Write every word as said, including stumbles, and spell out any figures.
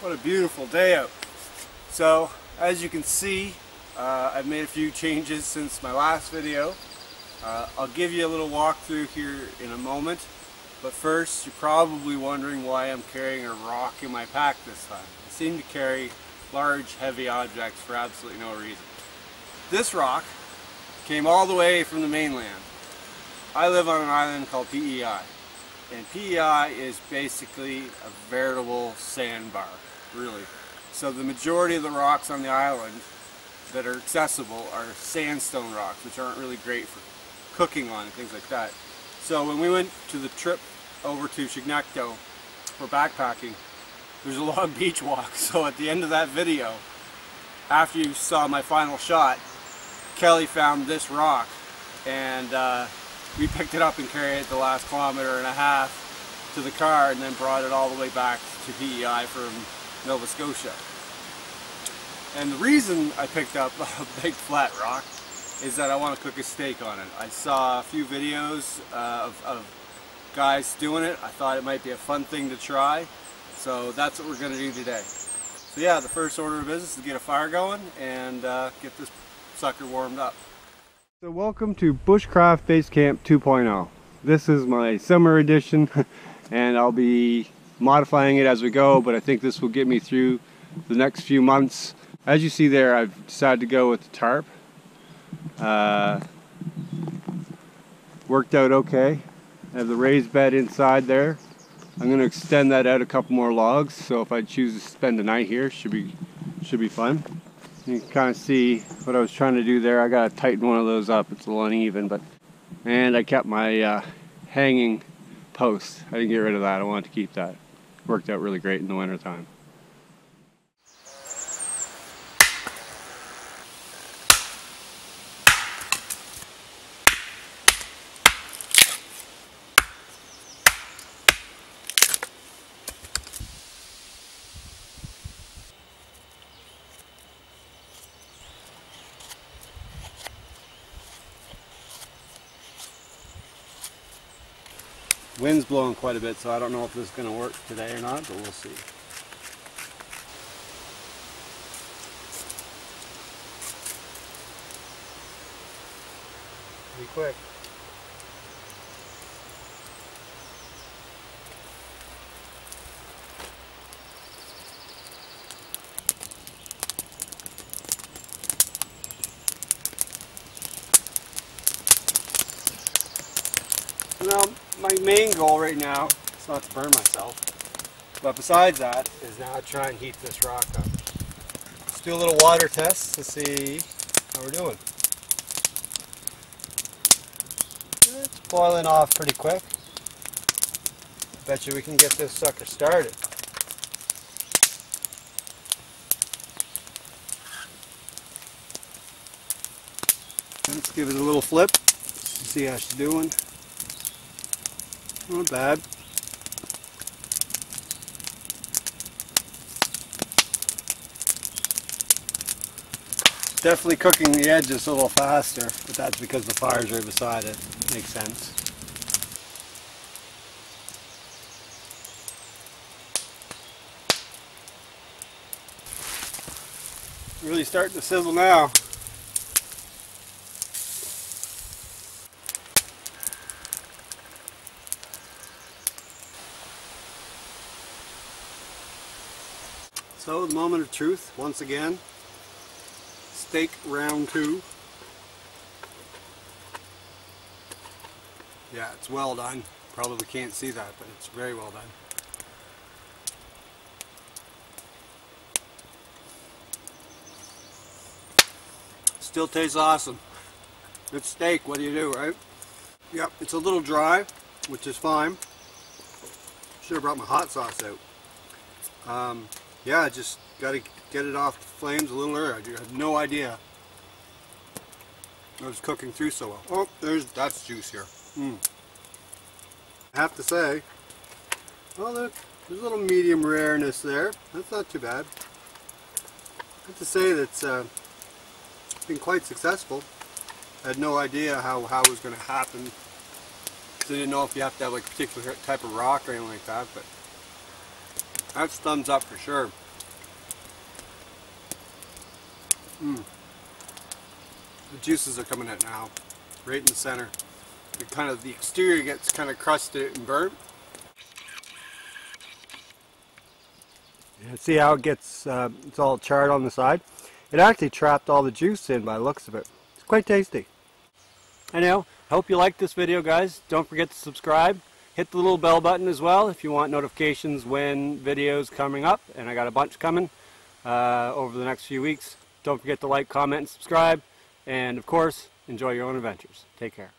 What a beautiful day out. So as you can see, uh, I've made a few changes since my last video. Uh, I'll give you a little walkthrough here in a moment, but first you're probably wondering why I'm carrying a rock in my pack this time. I seem to carry large heavy objects for absolutely no reason. This rock came all the way from the mainland. I live on an island called P E I, and P E I is basically a veritable sandbar, really. So the majority of the rocks on the island that are accessible are sandstone rocks, which aren't really great for cooking on and things like that. So when we went to the trip over to Chignecto for backpacking, there's a long beach walk. So at the end of that video, after you saw my final shot, Kelly found this rock, and uh, we picked it up and carried it the last kilometer and a half to the car, and then brought it all the way back to P E I from Nova Scotia. And the reason I picked up a big flat rock is that I want to cook a steak on it. I saw a few videos uh, of, of guys doing it. I thought it might be a fun thing to try. So that's what we're going to do today. So yeah, the first order of business is get a fire going and uh, get this sucker warmed up. So welcome to Bushcraft Base Camp two point oh. This is my summer edition, and I'll be modifying it as we go, but I think this will get me through the next few months. As you see there, I've decided to go with the tarp. Uh, worked out okay. I have the raised bed inside there. I'm going to extend that out a couple more logs, so if I choose to spend the night here, should be should be fun. You can kind of see what I was trying to do there. I got to tighten one of those up. It's a little uneven, but and I kept my uh, hanging post. I didn't get rid of that. I wanted to keep that. Worked out really great in the winter time. Wind's blowing quite a bit, so I don't know if this is going to work today or not, but we'll see. Be quick. Well, my main goal right now is not to burn myself, but besides that is now to try and heat this rock up. Let's do a little water test to see how we're doing. It's boiling off pretty quick. Bet you we can get this sucker started. Let's give it a little flip, see how she's doing. Not bad. Definitely cooking the edges a little faster, but that's because the fire's right beside it. Makes sense. Really starting to sizzle now. So the moment of truth, once again, steak round two. Yeah, it's well done. Probably can't see that, but it's very well done. Still tastes awesome. It's steak, what do you do, right? Yep, it's a little dry, which is fine. Should have brought my hot sauce out. Um, Yeah, just got to get it off the flames a little early. I had no idea I was cooking through so well. Oh, there's that's juice here. Mm. I have to say, well, there's a little medium rareness there. That's not too bad. I have to say that's uh, been quite successful. I had no idea how, how it was going to happen. So I didn't know if you have to have like a particular type of rock or anything like that, but That's thumbs up for sure. Mm. The juices are coming out now, right in the center. The kind of the exterior gets kind of crusted and burnt. See how it gets, uh, it's all charred on the side? It actually trapped all the juice in by the looks of it. It's quite tasty. I know. I hope you liked this video, guys. Don't forget to subscribe. Hit the little bell button as well if you want notifications when videos coming up, and I got a bunch coming uh, over the next few weeks. Don't forget to like, comment, and subscribe, and of course, enjoy your own adventures. Take care.